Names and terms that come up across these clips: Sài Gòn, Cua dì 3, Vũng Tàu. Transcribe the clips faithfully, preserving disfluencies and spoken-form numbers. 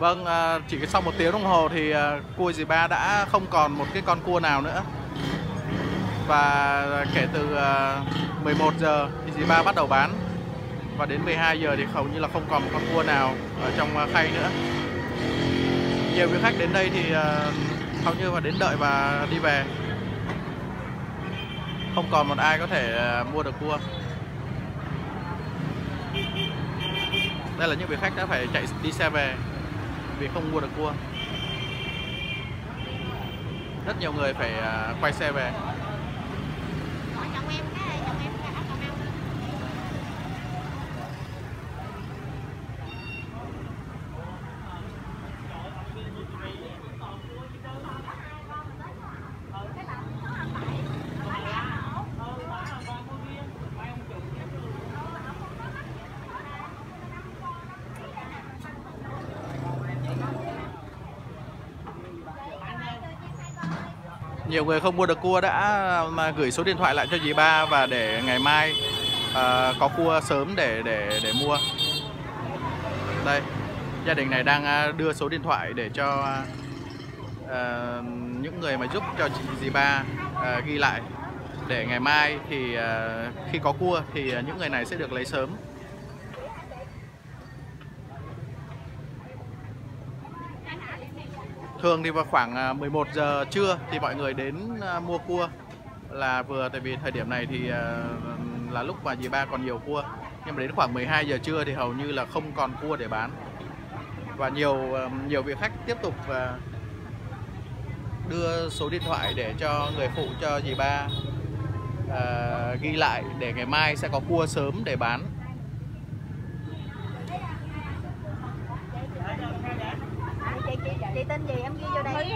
Vâng, chỉ sau một tiếng đồng hồ thì cua dì ba đã không còn một cái con cua nào nữa. Và kể từ mười một giờ thì dì ba bắt đầu bán. Và đến mười hai giờ thì hầu như là không còn một con cua nào ở trong khay nữa. Nhiều vị khách đến đây thì hầu như là đến đợi và đi về. Không còn một ai có thể mua được cua. Đây là những vị khách đã phải chạy đi xe về vì không mua được cua. Rất nhiều người phải quay xe về. Nhiều người không mua được cua đã mà gửi số điện thoại lại cho dì ba và để ngày mai uh, có cua sớm để để để mua. Đây, gia đình này đang đưa số điện thoại để cho uh, những người mà giúp cho dì ba uh, ghi lại để ngày mai thì uh, khi có cua thì những người này sẽ được lấy sớm. Thường thì vào khoảng mười một giờ trưa thì mọi người đến mua cua là vừa, tại vì thời điểm này thì là lúc mà dì ba còn nhiều cua. Nhưng mà đến khoảng mười hai giờ trưa thì hầu như là không còn cua để bán. Và nhiều nhiều vị khách tiếp tục đưa số điện thoại để cho người phụ cho dì ba uh, ghi lại để ngày mai sẽ có cua sớm để bán. Chị tên gì em ghi vô đây.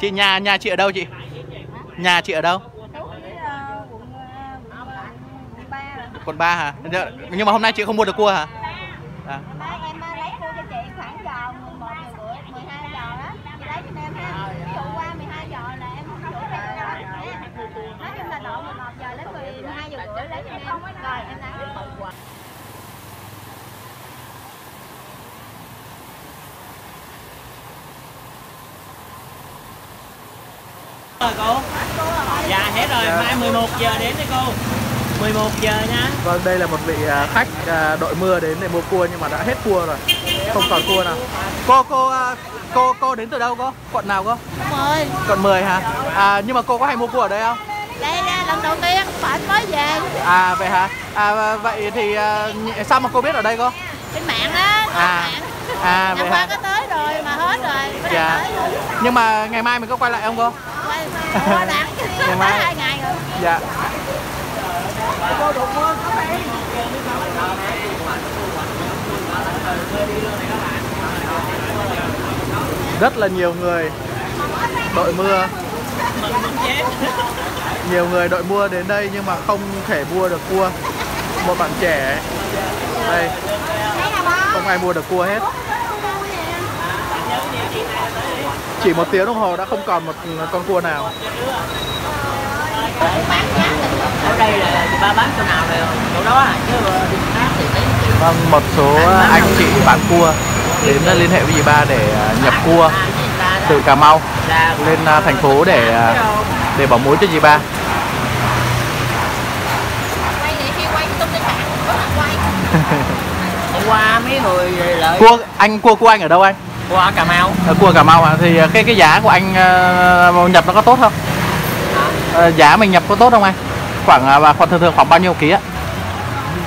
Chị nhà nhà chị ở đâu chị? Nhà chị ở đâu? Quận ba hả? Nhưng mà hôm nay chị không mua được cua hả? À. Em lấy cua cho chị khoảng giờ mười một giờ mười hai giờ đó. Chị lấy cho em ha. Ví dụ qua mười hai giờ là em không đủ tiền đâu. Nói chung là độ mười một giờ lấy mười hai giờ rưỡi lấy cho em. Rồi em lấy. Rồi cô. Dạ hết rồi, mai mười một giờ đến đấy cô. mười một giờ nhá. Vâng, đây là một vị khách đội mưa đến để mua cua nhưng mà đã hết cua rồi. Không còn cua nào. Cô cô cô cô đến từ đâu cô? Quận nào cô? Quận mười. Quận mười hả? À, nhưng mà cô có hay mua cua ở đây không? Đây là lần đầu tiên, phải mới về. À vậy hả? À vậy thì sao mà cô biết ở đây cô? Trên mạng á. À. Mạng. À vậy hả? Có tới rồi mà hết rồi. Có dạ. Tới rồi. Nhưng mà ngày mai mình có quay lại không cô? Quay quay lại. Ngày mai. Hai ngày rồi. Dạ. Cô đột mưa có đây. Rất là nhiều người đội mưa. Nhiều người đội mưa đến đây nhưng mà không thể mua được cua. Một bạn trẻ đây không ai mua được cua hết. Chỉ một tiếng đồng hồ đã không còn một con cua nào. Ở đây là ba bán chỗ nào rồi? Chỗ đó à? Vâng, một số anh chị bán cua đến liên hệ với dì ba để nhập cua từ Cà Mau lên thành phố để để bỏ mối cho dì ba. Qua mấy người lợi. Cua anh cua của anh ở đâu anh? Cua ở Cà Mau. Ở cua Cà Mau à? Thì cái cái giá của anh nhập nó có tốt không? À, giá mình nhập có tốt không anh? Khoảng và khoảng thường thường khoảng bao nhiêu ký ạ?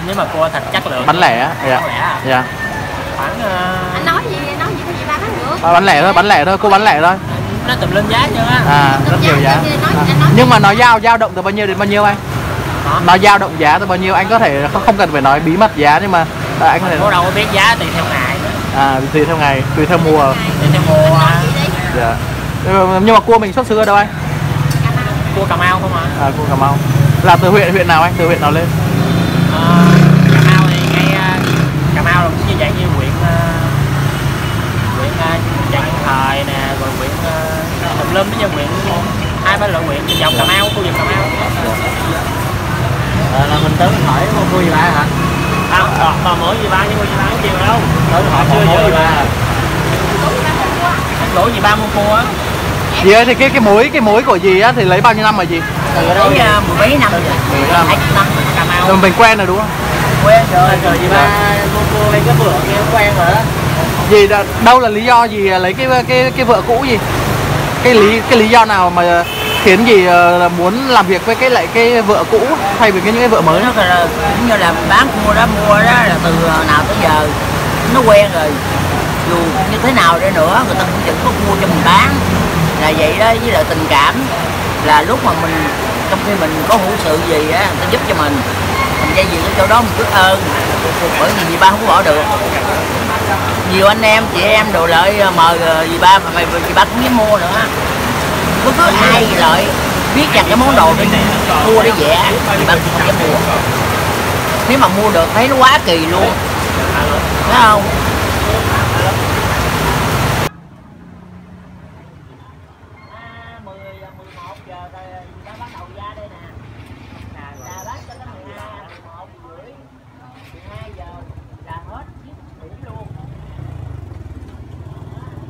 Nếu mà cua thật chất lượng. Bán lẻ á. Dạ. Dạ. Khoảng uh... anh nói gì nói gì thì ba bán được. À, bán lẻ thôi, bán lẻ thôi, cô bán lẻ thôi. Nó tùm lên giá chưa á. À, rất nhiều giá. Nói, à. Nhưng mà nó giao giao động từ bao nhiêu đến bao nhiêu anh? Hả? Nó giao động giá từ bao nhiêu anh có thể không, không cần phải nói bí mật giá nhưng mà à, anh có thể. Cô đâu có biết giá tùy theo ngày. À tùy theo ngày, tùy theo mùa. Tùy theo mùa. Dạ. Nhưng mà cua mình xuất xứ ở đâu anh? Cua Cà Mau không ạ? À? À, cua Cà Mau. Là từ huyện huyện nào anh? Từ huyện nào lên? À, Cà Mau thì ngay Cà Mau là cũng như vậy như huyện huyện Trần Thời nè, rồi huyện Tùm Lâm với nhau huyện hai ba loại huyện dọc Cà Mau, khu vực Cà Mau. Rồi là mình tới hỏi con cua dì ba hả? Không, à, còn mỗi dì ba nhưng cua dì ba không chịu đâu. Tới hỏi chưa mỗi dì ba à? Lỗ dì ba mua cua á. Dì ơi, thì cái cái mũi cái mũi của dì á thì lấy bao nhiêu năm rồi dì? Từ đâu vậy? Mười mấy năm rồi. Mười mấy năm. Năm Cà Mau. Rồi mình quen rồi đúng không? Quen rồi. Rồi dì ba mua cua lấy cái vợ kia quen rồi á. Dì đâu là lý do dì lấy cái cái cái vợ cũ gì? Cái lý cái lý do nào mà khiến gì là muốn làm việc với cái lại cái vợ cũ thay vì cái những cái vợ mới? Nó là cũng như là bán mua đó mua đó là từ nào tới giờ nó quen rồi, dù như thế nào đi nữa người ta cũng vẫn có mua cho mình bán là vậy đó. Với lại tình cảm là lúc mà mình trong khi mình có hữu sự gì á người ta giúp cho mình mình dây gì cái chỗ đó mình cứ ơn, bởi vì dì ba không bỏ được. Nhiều anh em chị em đồ lợi mời dì ba mà mày dì ba cũng dám mua nữa. Bất cứ ai lợi biết rằng cái món đồ để mua để vẽ thì bạn không dám mua. Nếu mà mua được thấy nó quá kỳ luôn, thấy không?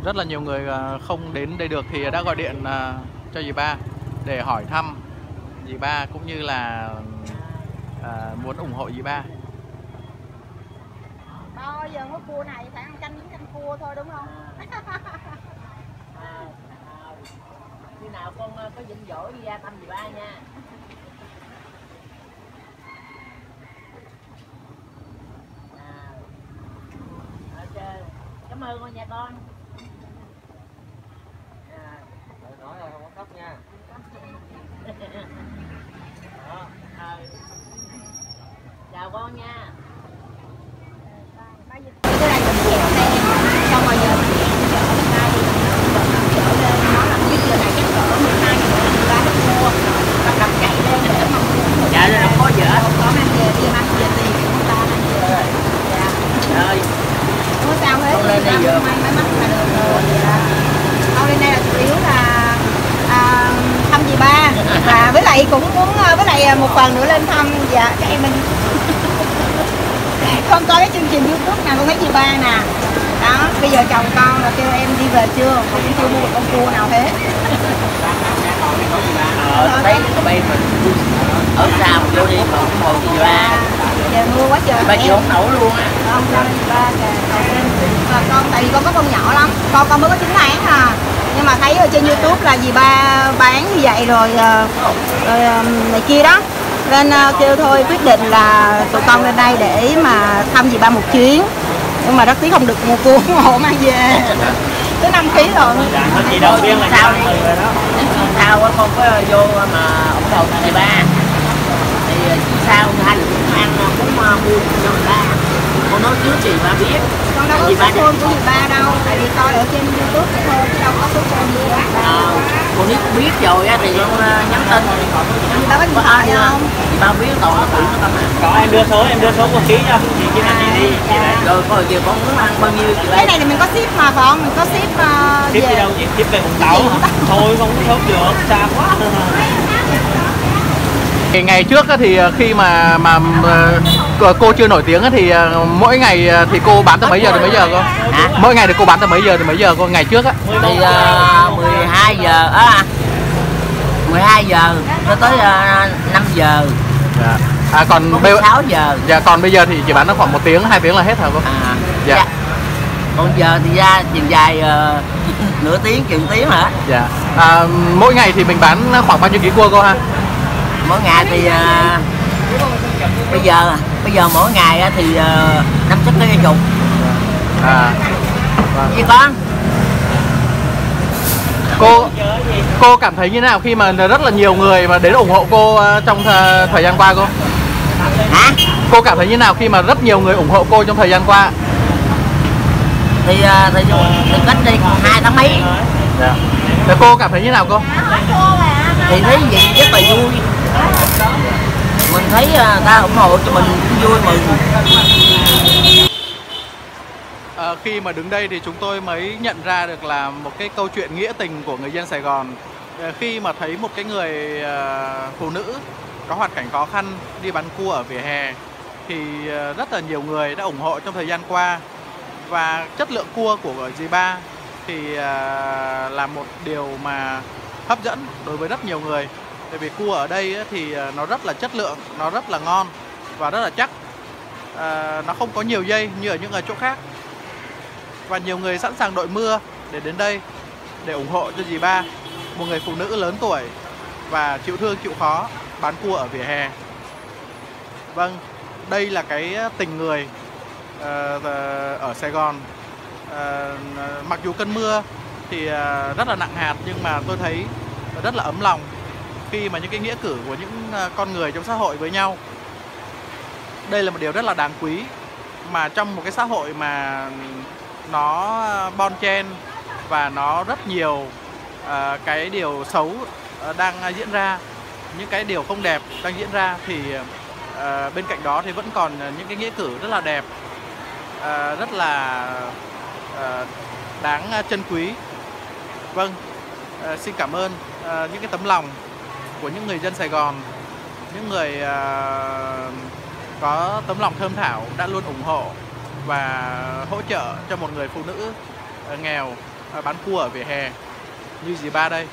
Rất là nhiều người không đến đây được thì đã gọi điện cho dì ba để hỏi thăm dì ba cũng như là à, muốn ủng hộ dì ba. Bao giờ có cua này phải ăn canh canh cua thôi đúng không? À, khi nào con có dinh dỗ đi ra thăm dì ba nha. À, ok, cảm ơn con nha con. Nói là không có khóc nha. Đó, à. Chào con nha. Cũng muốn với lại một phần nữa lên thăm dạ các em mình. Con coi cái chương trình YouTube nào con thấy dì ba nè. Đó, bây giờ chồng con là kêu em đi về chưa, con chưa mua một con cua nào thế. Ờ, thấy tụi bay mình ở xa vô đi mà ủng hộ dì ba. Giờ mua quá trời. Ba chị không nổi luôn á. Không sao dì ba kìa. Con tại vì con có con nhỏ lắm, con con mới có chín tháng à. Nhưng mà thấy ở trên YouTube là dì ba bán như vậy rồi, rồi này kia đó nên kêu thôi quyết định là tụi con lên đây để mà thăm dì ba một chuyến. Nhưng mà rất tiếc không được mua cua hộ mang về tới năm ký rồi. Chị đâu biết là sao đi sao á, con có vô mà ủng hộ dì ba thì sao hai người cũng ăn cũng mua cho người ta. Con nói trước chị ba biết. Con đâu có số phone của dì ba đâu, tại vì coi ở trên YouTube thôi chứ đâu có số phone gì á. Con nếu cũng biết rồi á thì con nhắn tin. Dì ba có điện thoại không? Dì ba biết còn nó tự nó tâm hả? Có em đưa số, em đưa số con ký cho. Chị kia là chị đi. Rồi có gì con muốn ăn bao nhiêu chị lấy. Cái này thì mình có ship mà con, mình có ship về. Ship đi đâu chị? Ship về Vũng Tàu. Thôi không có ship được, xa quá. Ngày trước thì khi mà mà cô chưa nổi tiếng thì mỗi ngày thì cô bán từ mấy giờ đến mấy giờ cô? À? Mỗi ngày thì cô bán từ mấy giờ đến mấy giờ cô? Ngày trước á? Thì uh, mười hai giờ á, uh, mười hai giờ cho tới uh, năm giờ. Dạ. À còn bây sáu giờ. Dạ còn bây giờ thì chỉ bán nó khoảng một tiếng hai tiếng là hết hả cô? À. Dạ. Dạ. Còn giờ thì ra chiều dài uh, nửa tiếng chừng tiếng hả? Dạ. À, mỗi ngày thì mình bán khoảng bao nhiêu ký cua cô ha? Mỗi ngày thì uh, bây giờ bây giờ mỗi ngày thì năm uh, trăm ký chục à, vâng. Gì con cô cô cảm thấy như thế nào khi mà rất là nhiều người mà đến ủng hộ cô trong th thời gian qua cô? Hả? Cô cảm thấy như thế nào khi mà rất nhiều người ủng hộ cô trong thời gian qua? Thì uh, thì, thì cách đi hai tháng mấy. Dạ. Thì cô cảm thấy như thế nào cô? Thì thấy gì rất là vui, mình thấy ta ủng hộ cho mình cũng vui mừng. À, khi mà đứng đây thì chúng tôi mới nhận ra được là một cái câu chuyện nghĩa tình của người dân Sài Gòn. À, khi mà thấy một cái người à, phụ nữ có hoàn cảnh khó khăn đi bán cua ở vỉa hè thì rất là nhiều người đã ủng hộ trong thời gian qua. Và chất lượng cua của dì ba thì là một điều mà hấp dẫn đối với rất nhiều người. Tại vì cua ở đây thì nó rất là chất lượng, nó rất là ngon và rất là chắc. À, nó không có nhiều dây như ở những ở chỗ khác. Và nhiều người sẵn sàng đội mưa để đến đây để ủng hộ cho dì ba, một người phụ nữ lớn tuổi và chịu thương chịu khó bán cua ở vỉa hè. Vâng, đây là cái tình người uh, ở Sài Gòn. Uh, mặc dù cơn mưa thì uh, rất là nặng hạt, nhưng mà tôi thấy rất là ấm lòng khi mà những cái nghĩa cử của những con người trong xã hội với nhau. Đây là một điều rất là đáng quý, mà trong một cái xã hội mà nó bon chen và nó rất nhiều uh, cái điều xấu đang diễn ra, những cái điều không đẹp đang diễn ra, thì uh, bên cạnh đó thì vẫn còn những cái nghĩa cử rất là đẹp, uh, rất là uh, đáng trân quý. Vâng, uh, xin cảm ơn uh, những cái tấm lòng của những người dân Sài Gòn, những người uh, có tấm lòng thơm thảo đã luôn ủng hộ và hỗ trợ cho một người phụ nữ nghèo bán cua ở vỉa hè như dì ba đây.